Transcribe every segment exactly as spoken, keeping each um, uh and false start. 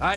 I...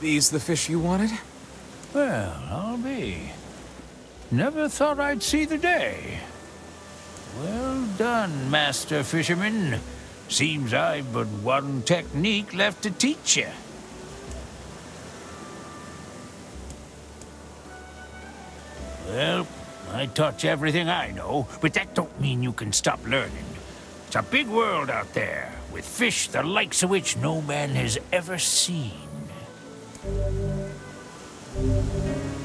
These the fish you wanted? Well, I'll be. Never thought I'd see the day. Well done, Master Fisherman. Seems I've but one technique left to teach you. Well, I taught you everything I know, but that don't mean you can stop learning. It's a big world out there, with fish the likes of which no man has ever seen. Thank you.